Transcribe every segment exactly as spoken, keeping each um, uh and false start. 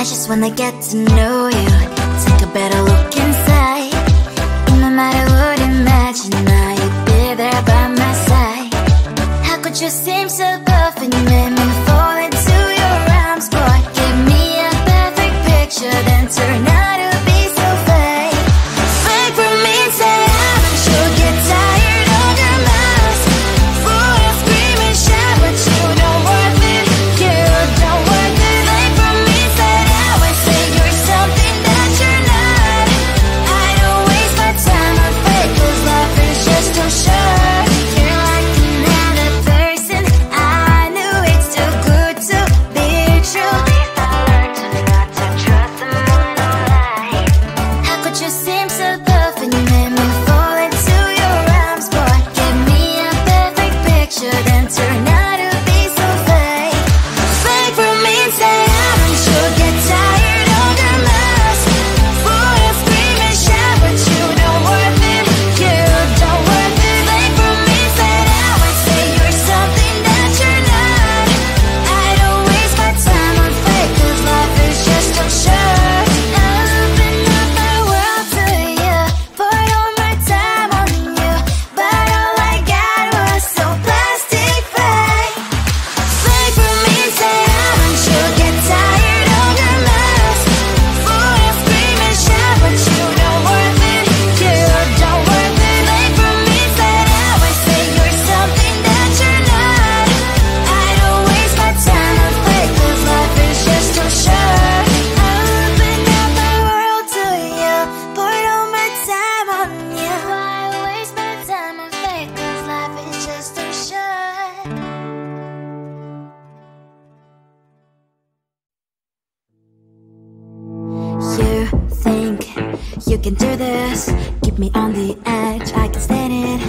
I just wanna get to know you, take a better look inside. And no matter what, imagine I'd be there by my side. How could you seem so buff and you made me fall into your arms, boy? Give me a perfect picture, then turn out to be so fake. Fake for me, say I'm sure get tired of your mouth. Fool, I scream and shout, but you don't want me. You don't want me. Fake for me, say I would say you're something that you're not. I don't waste my time on fake, 'cause life is just too short. You're like another person I knew. It's too good to be true. I learned to not to trust someone who lies. How could you seem so buff and you made me fall into your arms, boy? Give me a perfect picture, then turn out to be so fake. Fake for me, say I'm sure get tired of your mess. Fool, I scream and shout, but you don't want me. You don't want me. Fake for me, say I would say you're something that you're not. I don't waste my time on fake, 'cause life is just too short. I'll open up my world to you, put all my time on you, but all I got was so plastic fake. Fake for me, say I'm sure get tired of your mouth. Fool, I scream and shout, but you don't want me. You don't want me. Fake for me, say I would say you're something that you're not. I don't waste my time on fake, 'cause life is just too short. I'll open up my world to you, put all my time on you. Why waste my time on fake, 'cause life is just too short. You think you can do this? Keep me on the edge, I can stand it.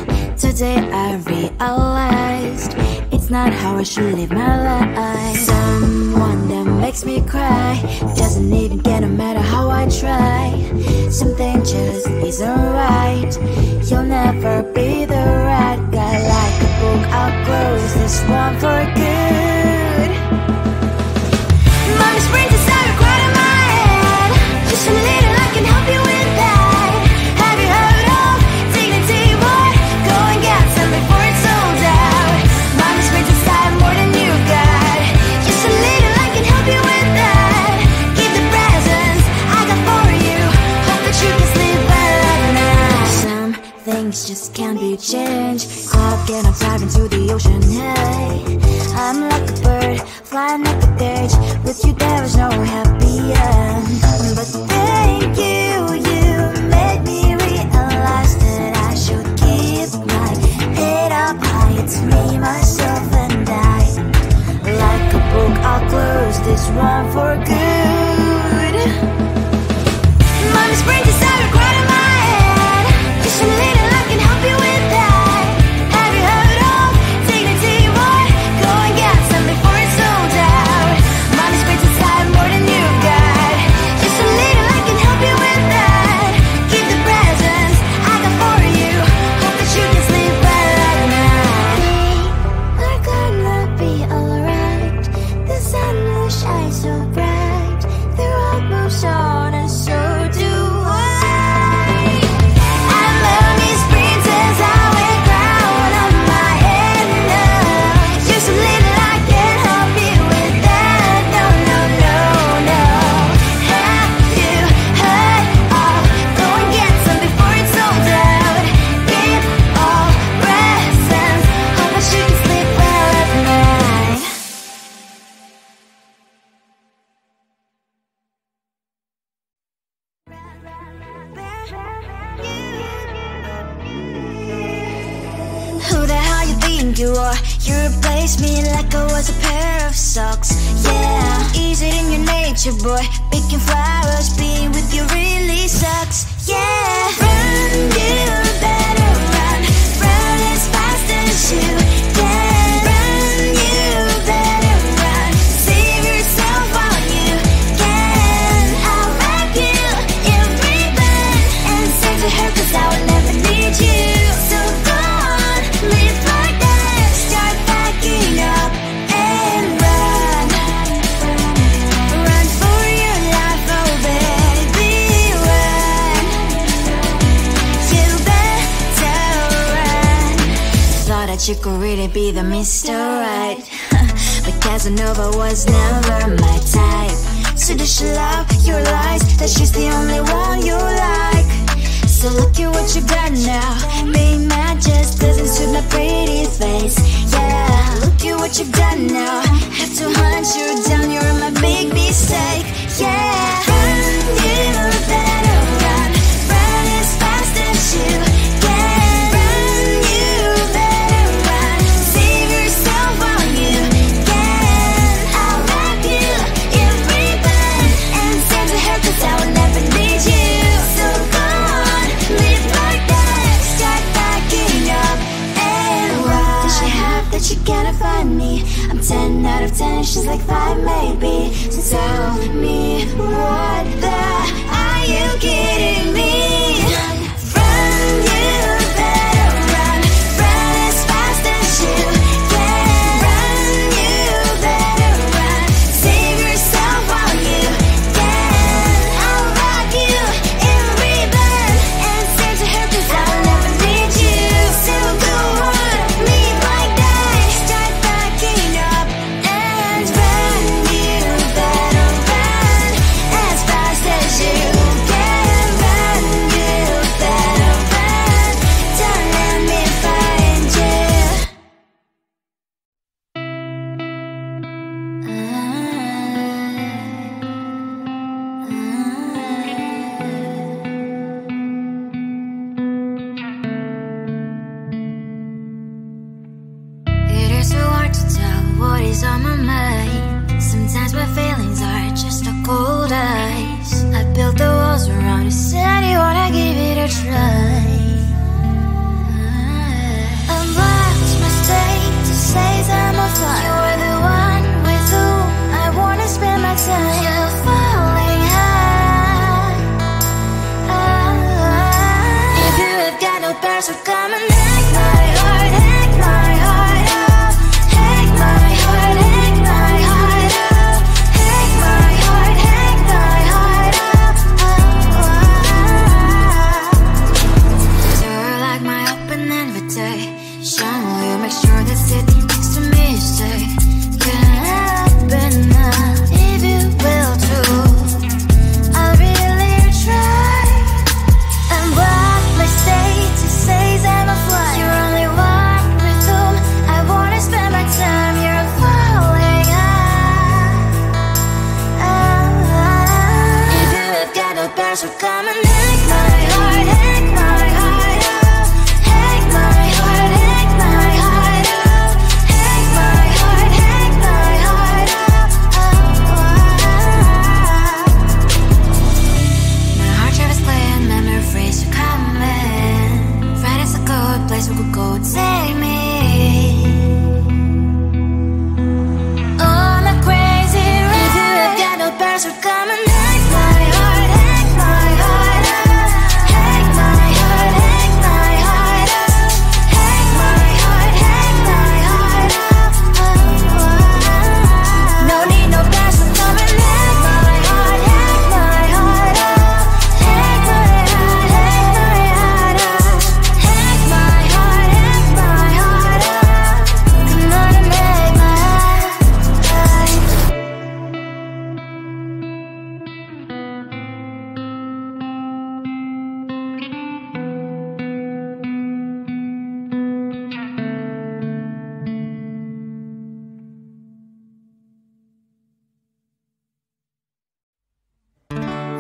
Today I realized it's not how I should live my life. Someone that makes me cry doesn't even get no matter how I try. Something just isn't right. You'll never be the right guy. Like a book, I'll close this one for good. Mommy's brain is out of ground in my head. Just a little, I can help you with that. Have you heard of dignity? What? Go and get some before it's sold out. Mommy's brain is out more than you got. Just a little, I can help you with that. Keep the presents I got for you. Hope that you can sleep well at night. Some things just can't be changed. How can I dive into the ocean? Hey, I'm like a bird flying at the cage. With you, there is no happy end. But thank you, you made me realize that I should keep my head up high. It's me, myself, and I. Like a book, I'll close this one for good. Mommy's brain is out of ground in my head. Just a little, I can help you with that. Have you heard of dignity? What? Go and get some before it's sold out. Mommy's brain is out more than you got. Just a little, I can help you with that. Keep the presents I got for you. Hope that you can sleep well at night. We are gonna be alright. The sun will shine so bright. The world moves on, and so do I. I'm mommy's princess, I wear crown on my head. No, just a little, I can help you with that. No, no, no, no. Have you heard of? Go and get some before it's sold out. Give all presents. Hope that you can sleep well at night. Who the hell you think you are? You replaced me like I was a pair of socks. Yeah, is it in your nature, boy? Picking flowers, being with you really sucks. Yeah, run, you better run. Run as fast as you can. Run, you better run. Save yourself while you can. I'll wrap you in ribbon and send to her, 'cause I will never need you. So go on, live for that. Start packing up and run. Run for your you could really be the Mister Right. But Casanova was never my type, so does she love your lies, that she's the only one you like? So look at what you got now, being mad just doesn't suit my pretty face. Yeah, look at what you got now, have to hunt you down, you're my big mistake. Yeah, run, you better. ten out of ten, she's like five maybe. So tell me what the, are you kidding me? Run, you better run, run as fast as you can. Run, you better run, save yourself while you can. I'll rock you in ribbon and save to her, cause I'll never need you. So go on, leave like that, start backing up.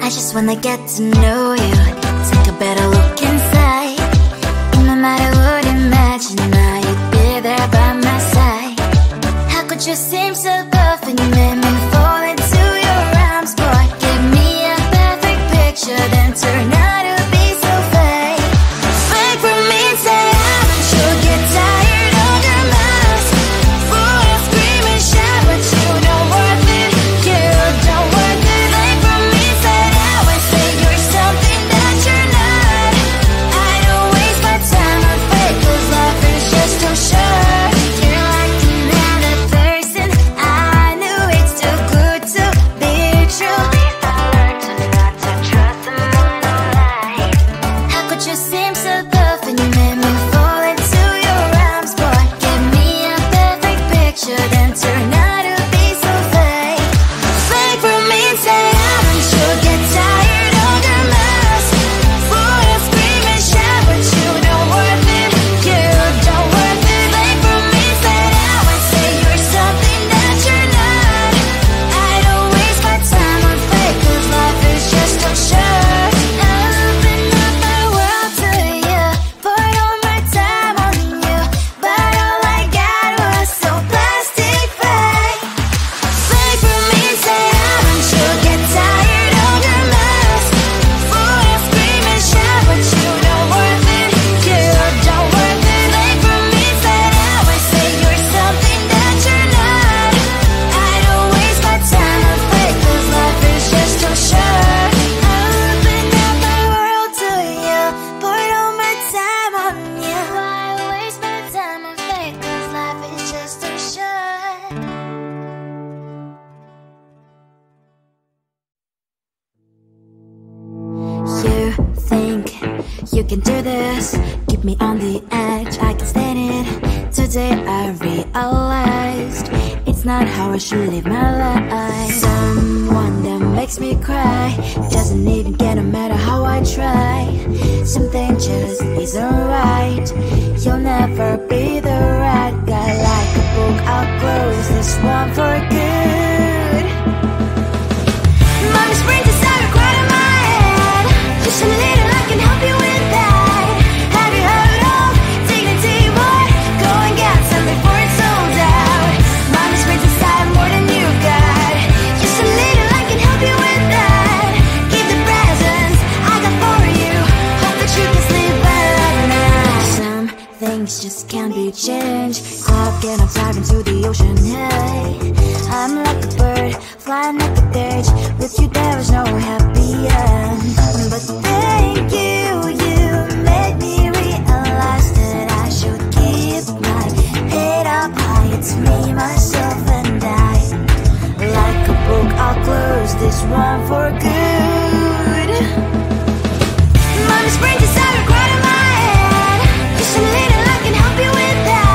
I just wanna get to know you, take a better look inside. No matter what, imagine now you'd be there by my side. How could you seem so buff when you made me fall into your arms, boy? Give me a perfect picture, then turn out to be so fake. Fake for me, say I'm sure get tired. Sure, you're like another person. I can do this. Keep me on the edge, I can stand it. Today I realized it's not how I should live my life. Someone that makes me cry doesn't even care no matter how I try. Something just isn't right. You'll never be the right guy. Like a book, I'll close this one for good. Mommy's brain desire quite in my head. Just a little, I can help you with that. Have you heard of dignity, boy? Go and get some before it's sold out. Mommy's brain desire more than you got. Just a little, I can help you with that. Give the presents I got for you. Hope that you can sleep better at night. Some things just can't be changed. How can I dive into the ocean? Hey, I'm like a bird flying like a bird. With you there is no happy end. But thank you, you made me realize that I should keep my head up high. It's me, myself and I. Like a book, I'll close this one for good. Mommy's brain decided right in my head. Just a little, I can help you with that.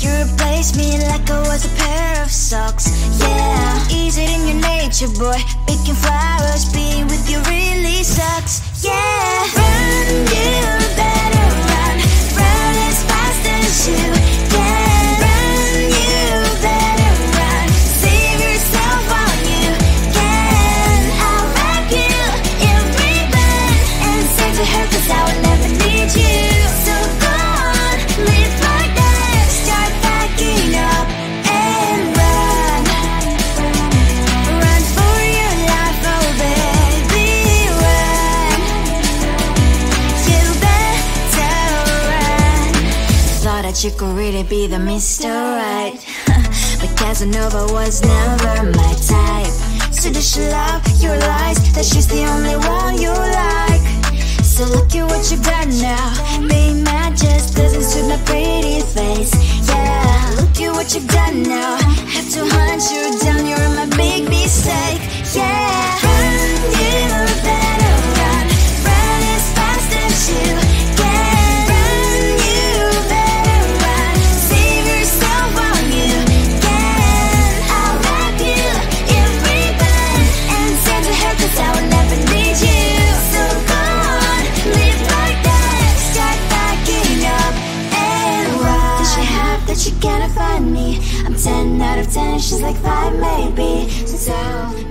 You replaced me like I was a pair of socks. Yeah, is it in your nature, boy? Picking flowers, being with you really sucks. Yeah, run, you better run. Run as fast as you can. Run, you better run. Save yourself while you can. I'll wrap you in ribbon and send to her, 'cause I will never need you. So go on, live like that. Packing up and run. Run for your life, oh baby, run. You better run. Thought that you could really be the Mister Right. But Casanova was never my type. So does she love your lies? That she's the only one you like. So look at what you got now. Being mad just doesn't suit my pretty face. Yeah, look at what you've done now. Have to hunt you down, you're my big mistake. Yeah, run, you better run. Run as fast as you can. Run, you better run. Save yourself while you can. I'll wrap you in ribbon and send to her, 'cause I will never need you. So go on, live like that. Start backing up and run. Does she have that you can't find me? I'm ten out of ten, she's like five maybe. So